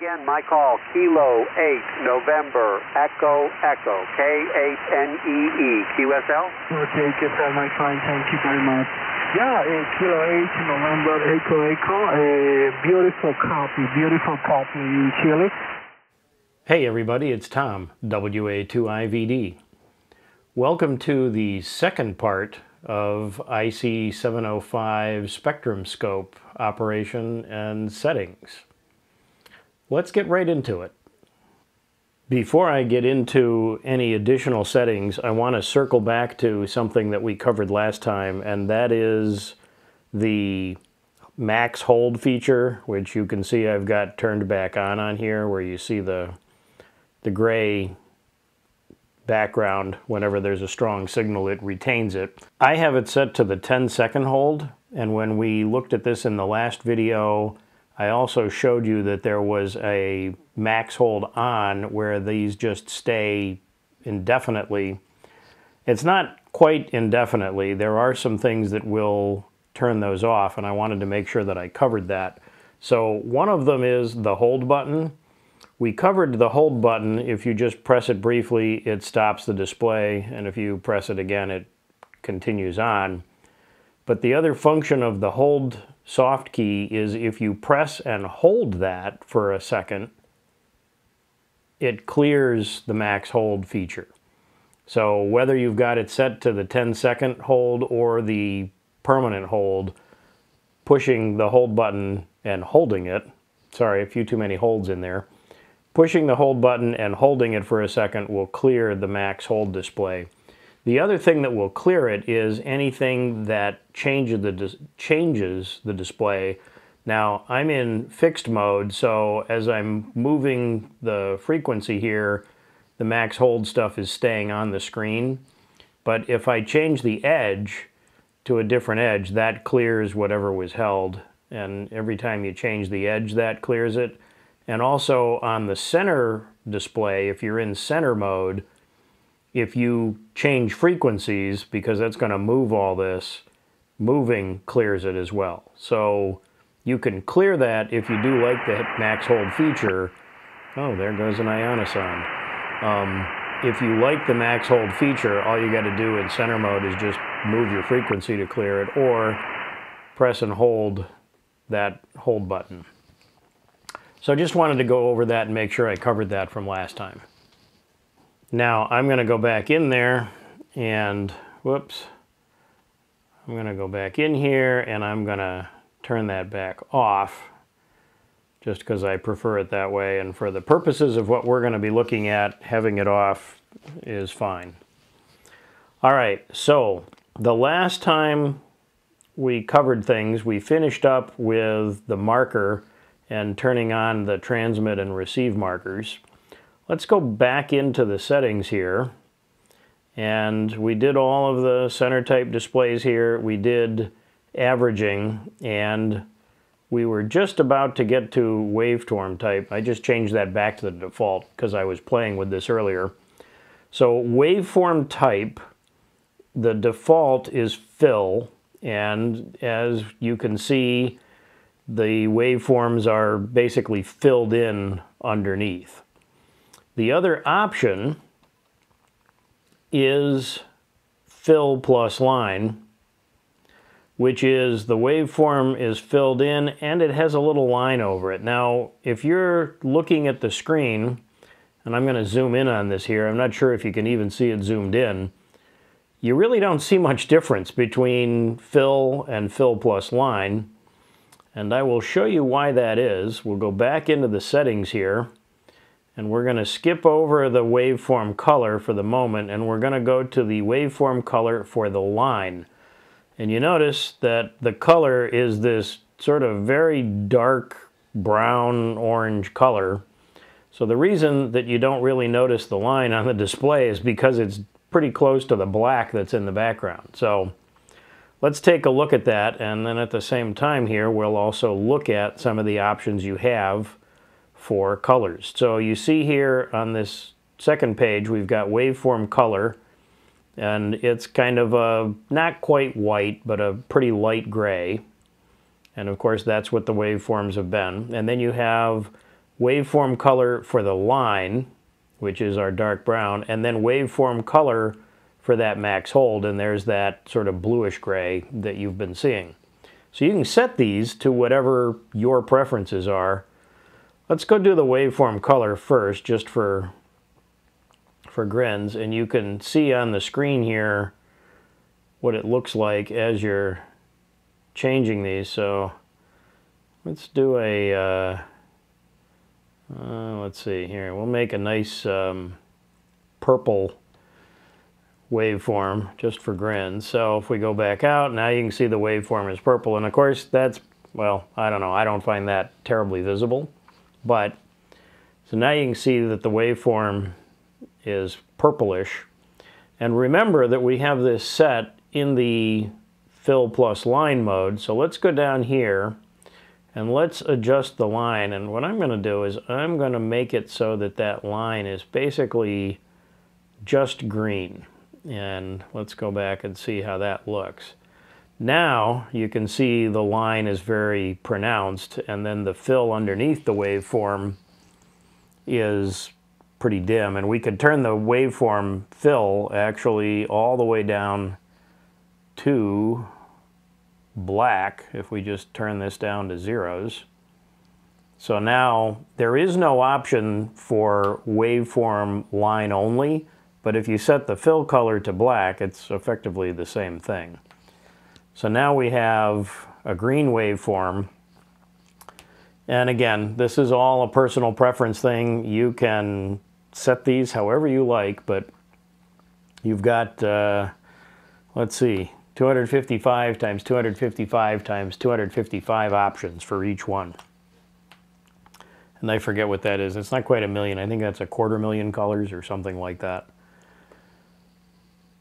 Again, my call, Kilo 8, November, Echo, Echo, K-8-N-E-E, QSL? Okay, QSL, my client, thank you very much. Yeah, Kilo 8, November, Echo, Echo, beautiful copy in Chile. Hey everybody, it's Tom, WA2IVD. Welcome to the second part of IC-705 spectrum scope operation and settings. Let's get right into it. Before I get into any additional settings, I want to circle back to something that we covered last time, and that is the max hold feature, which you can see I've got turned back on here, where you see the gray background. Whenever there's a strong signal, it retains it. I have it set to the 10-second hold, and when we looked at this in the last video, I also showed you that there was a max hold on where these just stay indefinitely. It's not quite indefinitely. There are some things that will turn those off, and I wanted to make sure that I covered that. So one of them is the hold button. We covered the hold button. If you just press it briefly, it stops the display, and if you press it again, it continues on. But the other function of the hold soft key is if you press and hold that for a second, it clears the max hold feature. So whether you've got it set to the 10-second hold or the permanent hold, pushing the hold button and holding it, sorry, a few too many holds in there, pushing the hold button and holding it for a second will clear the max hold display. The other thing that will clear it is anything that changes the display. Now, I'm in fixed mode, so as I'm moving the frequency here, the max hold stuff is staying on the screen. But if I change the edge to a different edge, that clears whatever was held. And every time you change the edge, that clears it. And also on the center display, if you're in center mode, if you change frequencies, because that's going to move all this, moving clears it as well. So you can clear that if you do like the max hold feature. Oh, there goes an IONOSONDE. If you like the max hold feature, all you got to do in center mode is just move your frequency to clear it, or press and hold that hold button. So just wanted to go over that and make sure I covered that from last time. Now I'm going to go back in there and, whoops, I'm going to go back in here and I'm going to turn that back off just because I prefer it that way. And for the purposes of what we're going to be looking at, having it off is fine. All right, so the last time we covered things, we finished up with the marker and turning on the transmit and receive markers. Let's go back into the settings here, and we did all of the center type displays here, we did averaging, and we were just about to get to waveform type. I just changed that back to the default because I was playing with this earlier. So waveform type, the default is fill, and as you can see, the waveforms are basically filled in underneath. The other option is fill plus line, which is the waveform is filled in and it has a little line over it. Now, if you're looking at the screen, and I'm going to zoom in on this here, I'm not sure if you can even see it zoomed in, you really don't see much difference between fill and fill plus line. And I will show you why that is. We'll go back into the settings here. And we're going to skip over the waveform color for the moment, and we're going to go to the waveform color for the line. And you notice that the color is this sort of very dark brown-orange color. So the reason that you don't really notice the line on the display is because it's pretty close to the black that's in the background. So let's take a look at that, and then at the same time here, we'll also look at some of the options you have for colors. So you see here on this second page, we've got waveform color, and it's kind of a not quite white, but a pretty light gray. And of course, that's what the waveforms have been. And then you have waveform color for the line, which is our dark brown, and then waveform color for that max hold, and there's that sort of bluish gray that you've been seeing. So you can set these to whatever your preferences are. Let's go do the waveform color first, just for grins, and you can see on the screen here what it looks like as you're changing these. So let's do a let's see here, we'll make a nice purple waveform just for grins. So if we go back out, now you can see the waveform is purple, and of course that's, well, I don't know, I don't find that terribly visible, but so now you can see that the waveform is purplish. And remember that we have this set in the fill plus line mode, so let's go down here and let's adjust the line. And what I'm going to do is I'm going to make it so that that line is basically just green. And let's go back and see how that looks. Now you can see the line is very pronounced, and then the fill underneath the waveform is pretty dim, and we could turn the waveform fill actually all the way down to black if we just turn this down to zeros. So now there is no option for waveform line only, but if you set the fill color to black, it's effectively the same thing. So now we have a green waveform, and again, this is all a personal preference thing. You can set these however you like, but you've got, let's see, 255 times 255 times 255 options for each one. And I forget what that is. It's not quite a million. I think that's a 250,000 colors or something like that.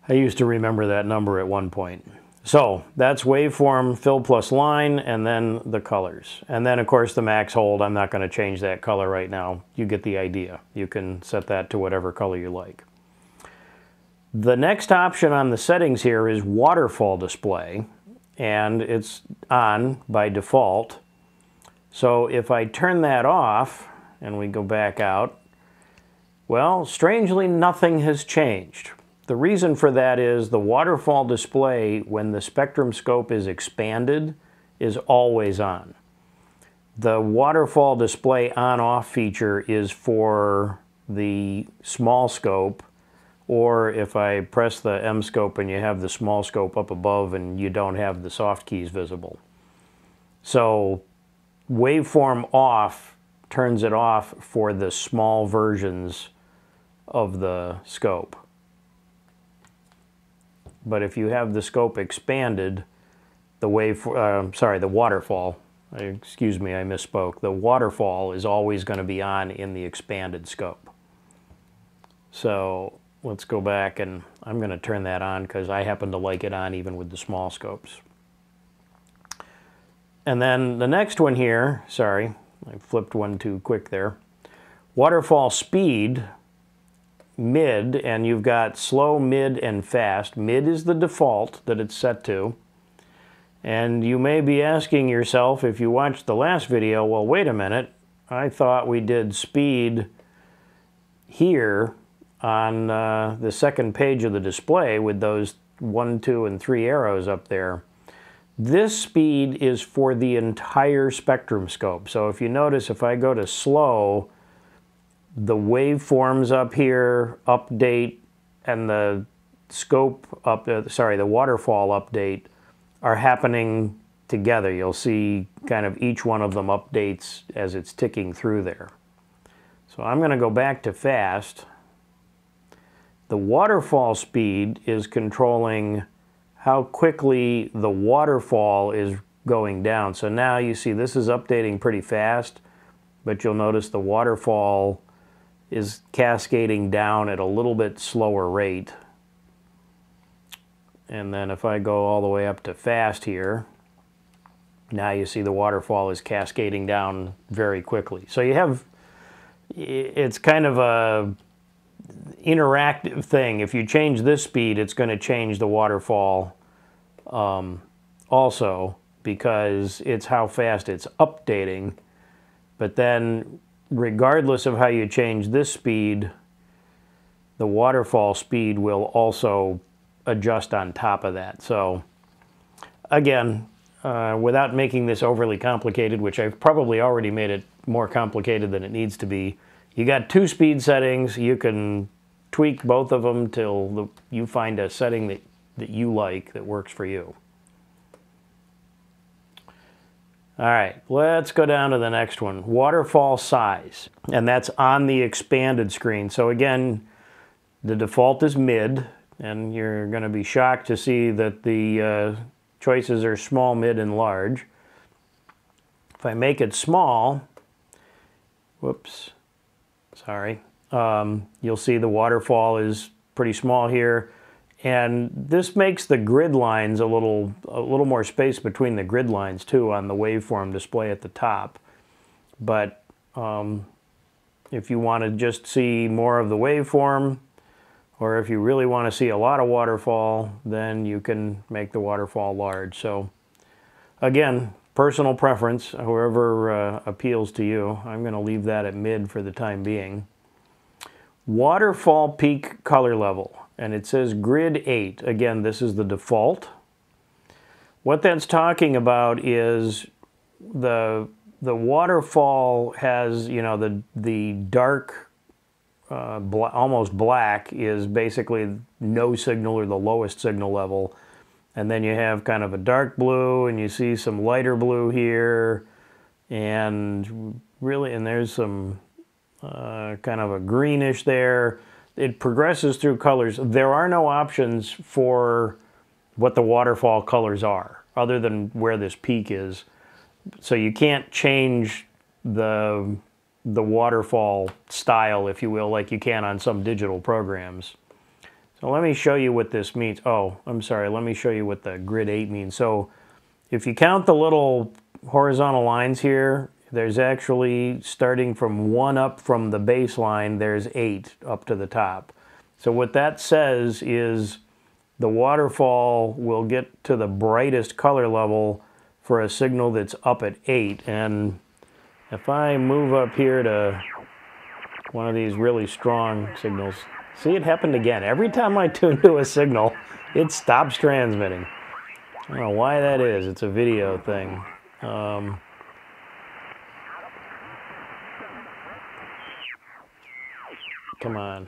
I used to remember that number at one point. So that's waveform, fill plus line, and then the colors. And then, of course, the max hold. I'm not going to change that color right now. You get the idea. You can set that to whatever color you like. The next option on the settings here is waterfall display, and it's on by default. So if I turn that off and we go back out, well, strangely, nothing has changed. The reason for that is the waterfall display, when the spectrum scope is expanded, is always on. The waterfall display on-off feature is for the small scope, or if I press the M scope and you have the small scope up above and you don't have the soft keys visible. So waveform off turns it off for the small versions of the scope. But if you have the scope expanded, the waterfall is always going to be on in the expanded scope. So let's go back, and I'm going to turn that on because I happen to like it on even with the small scopes. And then the next one here, sorry, I flipped one too quick there. Waterfall speed, mid, and you've got slow, mid, and fast. Mid is the default that it's set to. And you may be asking yourself, if you watched the last video, well, wait a minute, I thought we did speed here on the second page of the display with those 1, 2, and 3 arrows up there. This speed is for the entire spectrum scope. So if you notice, if I go to slow, the waveforms up here update and the scope up, the waterfall update are happening together. You'll see kind of each one of them updates as it's ticking through there. So I'm going to go back to fast. The waterfall speed is controlling how quickly the waterfall is going down. So now you see this is updating pretty fast, but you'll notice the waterfall is cascading down at a little bit slower rate. And then if I go all the way up to fast here, now you see the waterfall is cascading down very quickly. So you have, it's kind of a interactive thing. If you change this speed, it's going to change the waterfall also, because it's how fast it's updating. But then regardless of how you change this speed, the waterfall speed will also adjust on top of that. So again, without making this overly complicated, which I've probably already made it more complicated than it needs to be, you got two speed settings. You can tweak both of them till you find a setting that you like, that works for you. All right, let's go down to the next one, waterfall size, and that's on the expanded screen. So again, the default is mid, and you're going to be shocked to see that the choices are small, mid, and large. If I make it small, whoops, sorry, you'll see the waterfall is pretty small here. And this makes the grid lines a little more space between the grid lines too on the waveform display at the top. But if you want to just see more of the waveform, or if you really want to see a lot of waterfall, then you can make the waterfall large. So again, personal preference, whoever appeals to you. I'm going to leave that at mid for the time being. Waterfall peak color level. And it says grid 8. Again, this is the default. What that's talking about is the waterfall has, you know, the dark, almost black is basically no signal or the lowest signal level. And then you have kind of a dark blue, and you see some lighter blue here. And really, and there's some kind of a greenish there. It progresses through colors. There are no options for what the waterfall colors are, other than where this peak is. So you can't change the waterfall style, if you will, like you can on some digital programs. So let me show you what this means. Oh, I'm sorry, let me show you what the grid 8 means. So if you count the little horizontal lines here, there's actually, starting from 1 up from the baseline, there's 8 up to the top. So what that says is the waterfall will get to the brightest color level for a signal that's up at 8. And if I move up here to one of these really strong signals, see, it happened again. Every time I tune to a signal, it stops transmitting. I don't know why that is. It's a video thing. Come on.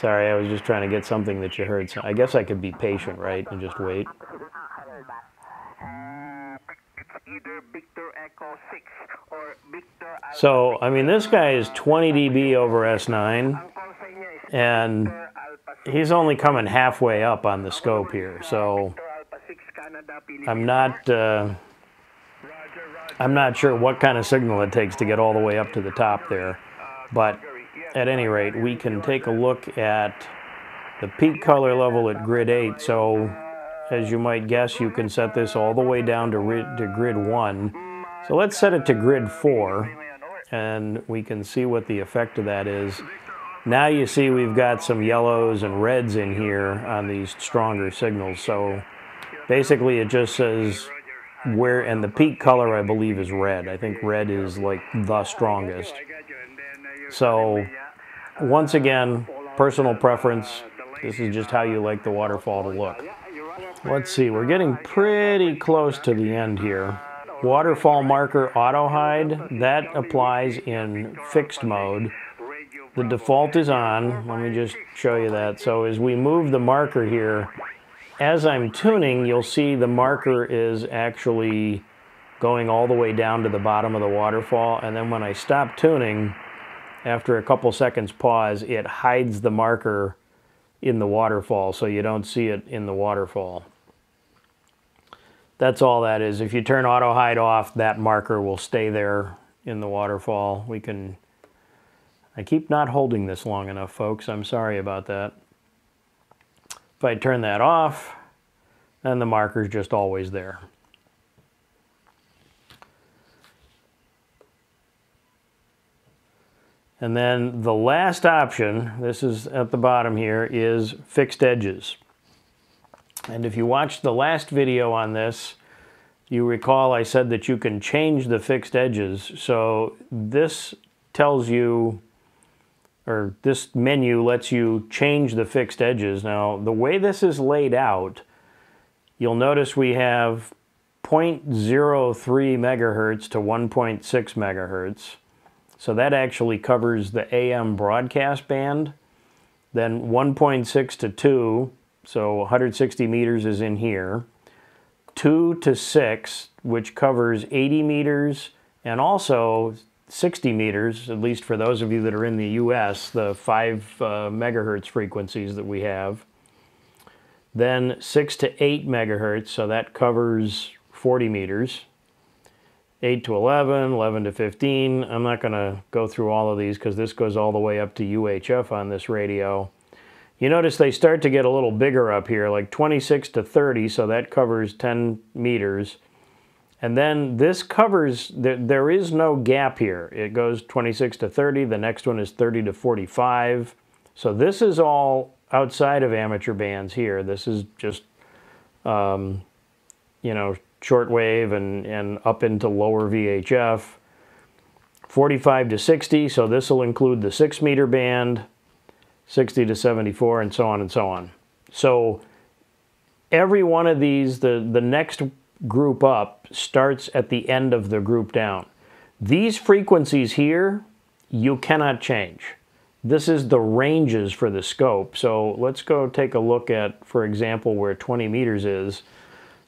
Sorry, I was just trying to get something that you heard. So I guess I could be patient, right, and just wait. So, I mean, this guy is 20 dB over S9, and he's only coming halfway up on the scope here. So I'm not sure what kind of signal it takes to get all the way up to the top there, but at any rate, we can take a look at the peak color level at grid 8. So, as you might guess, you can set this all the way down to grid 1. So let's set it to grid 4, and we can see what the effect of that is. Now you see we've got some yellows and reds in here on these stronger signals. So basically it just says where, and the peak color I believe is red. I think red is like the strongest. So once again, personal preference. This is just how you like the waterfall to look. Let's see, we're getting pretty close to the end here. Waterfall marker auto hide, that applies in fixed mode. The default is on. Let me just show you that. So as we move the marker here, as I'm tuning, you'll see the marker is actually going all the way down to the bottom of the waterfall, and then when I stop tuning, after a couple seconds pause, it hides the marker in the waterfall, so you don't see it in the waterfall. That's all that is. If you turn auto hide off, that marker will stay there in the waterfall. We can, I keep not holding this long enough, folks. I'm sorry about that. If I turn that off, then the marker's just always there. And then the last option, this is at the bottom here, is fixed edges. And if you watched the last video on this, you recall I said that you can change the fixed edges. So this tells you, or this menu lets you change the fixed edges. Now, the way this is laid out, you'll notice we have 0.03 megahertz to 1.6 megahertz. So that actually covers the AM broadcast band. Then 1.6 to 2, so 160 meters is in here. 2 to 6, which covers 80 meters and also 60 meters, at least for those of you that are in the US, the 5 megahertz frequencies that we have. Then 6 to 8 megahertz, so that covers 40 meters. 8 to 11, 11 to 15. I'm not going to go through all of these because this goes all the way up to UHF on this radio. You notice they start to get a little bigger up here, like 26 to 30, so that covers 10 meters. And then this covers, there is no gap here. It goes 26 to 30, the next one is 30 to 45. So this is all outside of amateur bands here. This is just, you know, shortwave and up into lower VHF. 45 to 60, so this will include the 6 meter band. 60 to 74, and so on and so on. So every one of these, the next group up starts at the end of the group down. These frequencies here, you cannot change. This is the ranges for the scope. So let's go take a look at, for example, where 20 meters is.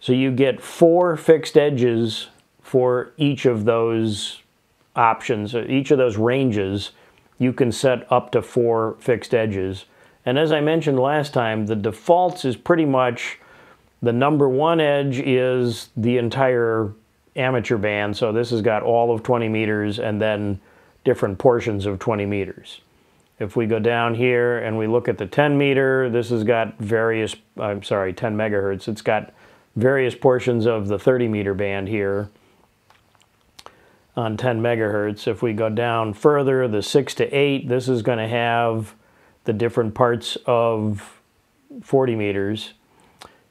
So you get 4 fixed edges for each of those options, each of those ranges. You can set up to 4 fixed edges. And as I mentioned last time, the defaults is pretty much the number 1 edge is the entire amateur band. So this has got all of 20 meters and then different portions of 20 meters. If we go down here and we look at the 10 meter, this has got various, I'm sorry, 10 megahertz. It's got various portions of the 30 meter band here on 10 megahertz. If we go down further, the 6 to 8, this is going to have the different parts of 40 meters.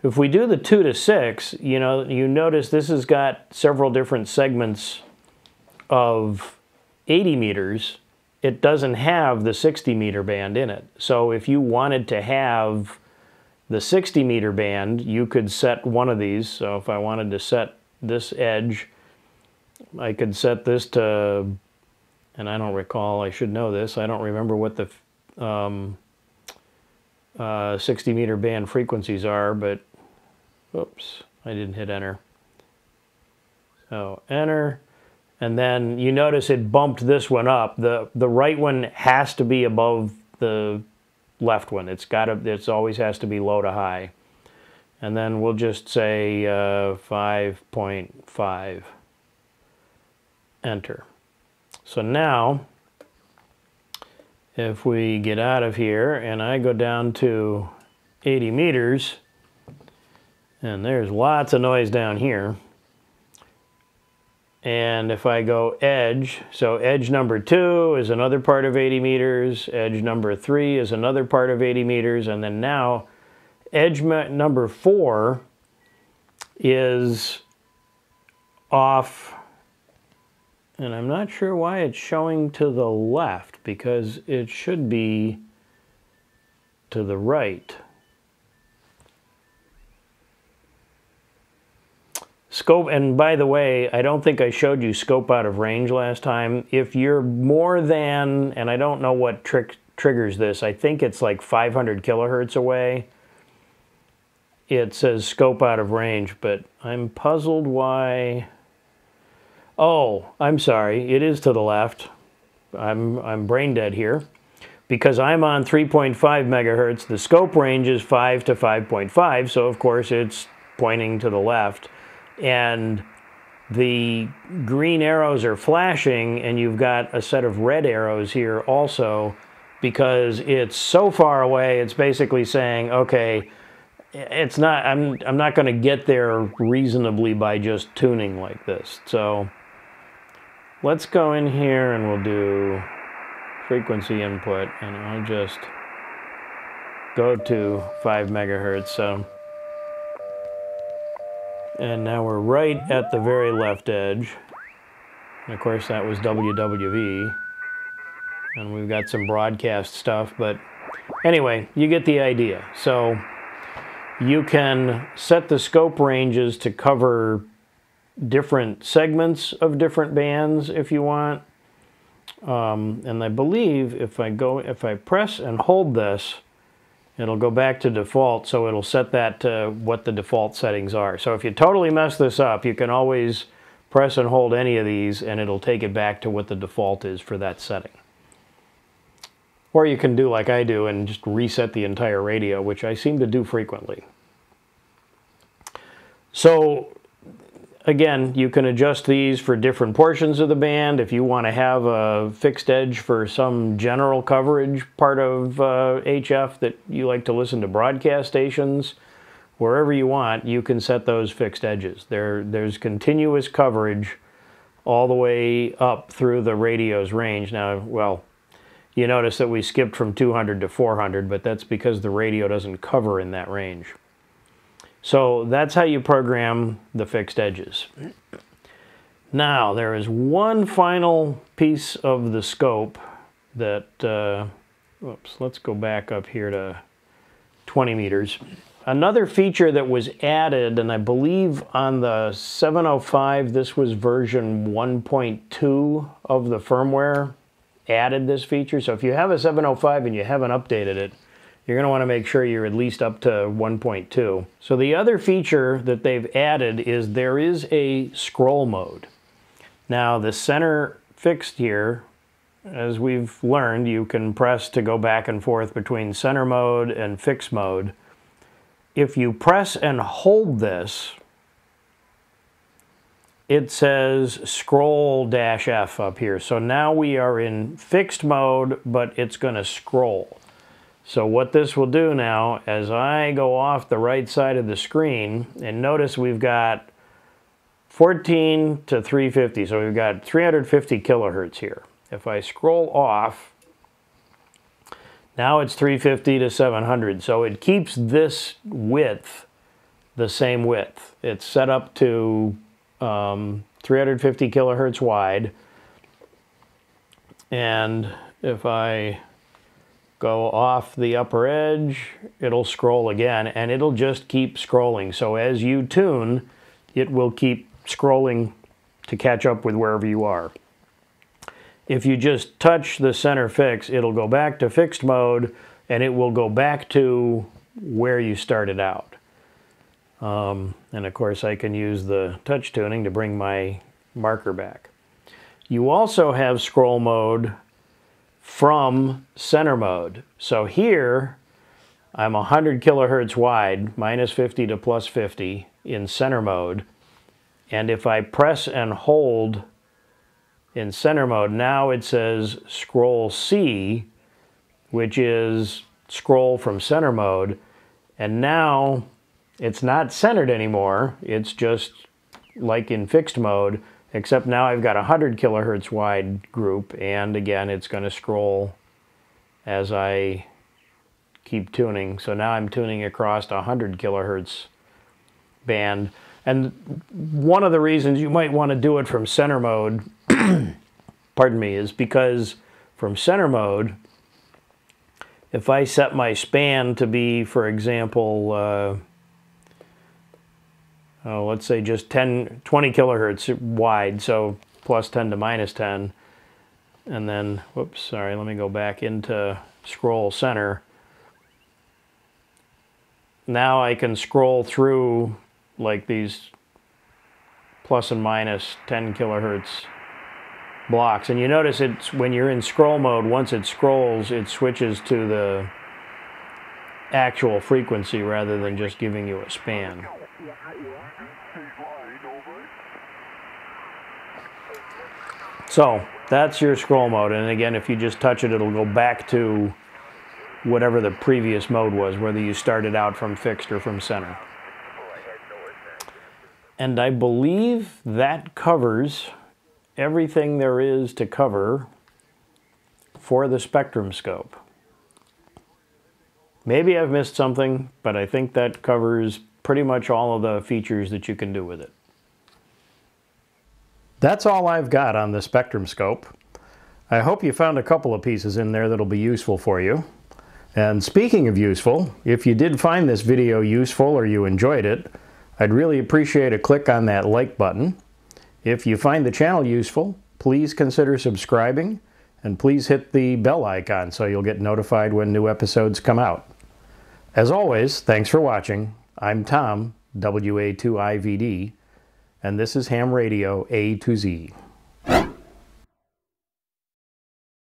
If we do the 2 to 6, you know, you notice this has got several different segments of 80 meters. It doesn't have the 60 meter band in it. So if you wanted to have the 60 meter band, you could set one of these. So if I wanted to set this edge, I could set this to, and I don't recall, I should know this, I don't remember what the 60 meter band frequencies are, but, oops, I didn't hit enter. So enter, and then you notice it bumped this one up. The right one has to be above the left one. It's got to, it always has to be low to high. And then we'll just say 5.5. Enter. So now, if we get out of here and I go down to 80 meters, and there's lots of noise down here, and if I go edge, so edge number 2 is another part of 80 meters, edge number 3 is another part of 80 meters, and then now edge number 4 is off. And I'm not sure why it's showing to the left, because it should be to the right. Scope, and by the way, I don't think I showed you scope out of range last time. If you're more than, and I don't know what triggers this, I think it's like 500 kilohertz away. It says scope out of range, but I'm puzzled why. Oh, I'm sorry, it is to the left. I'm brain dead here. Because I'm on 3.5 megahertz, the scope range is 5 to 5.5, so of course it's pointing to the left. And the green arrows are flashing, and you've got a set of red arrows here also, because it's so far away, it's basically saying, okay, it's not, I'm not going to get there reasonably by just tuning like this. So let's go in here and we'll do frequency input, and I'll just go to 5 megahertz. So And now we're right at the very left edge. And of course, that was WWV. And we've got some broadcast stuff, but anyway, you get the idea. So you can set the scope ranges to cover different segments of different bands if you want. And I believe if I press and hold this, it'll go back to default, so it'll set that to what the default settings are. So if you totally mess this up, you can always press and hold any of these and it'll take it back to what the default is for that setting. Or you can do like I do and just reset the entire radio, which I seem to do frequently. So again, you can adjust these for different portions of the band. If you want to have a fixed edge for some general coverage part of HF that you like to listen to broadcast stations, wherever you want, you can set those fixed edges. There's continuous coverage all the way up through the radio's range. Now, well, you notice that we skipped from 200 to 400, but that's because the radio doesn't cover in that range. So that's how you program the fixed edges. Now, there is one final piece of the scope that, oops, let's go back up here to 20 meters. Another feature that was added, and I believe on the 705, this was version 1.2 of the firmware, added this feature. So if you have a 705 and you haven't updated it, you're going to want to make sure you're at least up to 1.2. So the other feature that they've added is there is a scroll mode. Now the center fixed here, as we've learned, you can press to go back and forth between center mode and fixed mode. If you press and hold this, it says scroll-F up here. So now we are in fixed mode, but it's going to scroll. So what this will do now, as I go off the right side of the screen, and notice we've got 14 to 350, so we've got 350 kilohertz here. If I scroll off, now it's 350 to 700, so it keeps this width the same width. It's set up to 350 kilohertz wide, and if I go off the upper edge, it'll scroll again, and it'll just keep scrolling. So as you tune, it will keep scrolling to catch up with wherever you are. If you just touch the center fix, it'll go back to fixed mode, and it will go back to where you started out. And of course, I can use the touch tuning to bring my marker back. You also have scroll mode from center mode. So here, I'm 100 kilohertz wide, minus 50 to plus 50 in center mode. And if I press and hold in center mode, now it says scroll C, which is scroll from center mode. And now it's not centered anymore. It's just like in fixed mode, except now I've got a 100 kilohertz wide group, and again, it's going to scroll as I keep tuning. So now I'm tuning across a 100 kilohertz band. And one of the reasons you might want to do it from center mode, pardon me, is because from center mode, if I set my span to be, for example, let's say just 20 kilohertz wide, so plus 10 to minus 10. And then, whoops, sorry, let me go back into scroll center. Now I can scroll through like these plus and minus 10 kilohertz blocks. And you notice it's when you're in scroll mode, once it scrolls, it switches to the actual frequency rather than just giving you a span. So that's your scroll mode, and again, if you just touch it, it'll go back to whatever the previous mode was, whether you started out from fixed or from center. And I believe that covers everything there is to cover for the spectrum scope. Maybe I've missed something, but I think that covers pretty much all of the features that you can do with it. That's all I've got on the spectrum scope. I hope you found a couple of pieces in there that'll be useful for you. And speaking of useful, if you did find this video useful or you enjoyed it, I'd really appreciate a click on that like button. If you find the channel useful, please consider subscribing, and please hit the bell icon so you'll get notified when new episodes come out. As always, thanks for watching. I'm Tom, WA2IVD, and this is Ham Radio A to Z.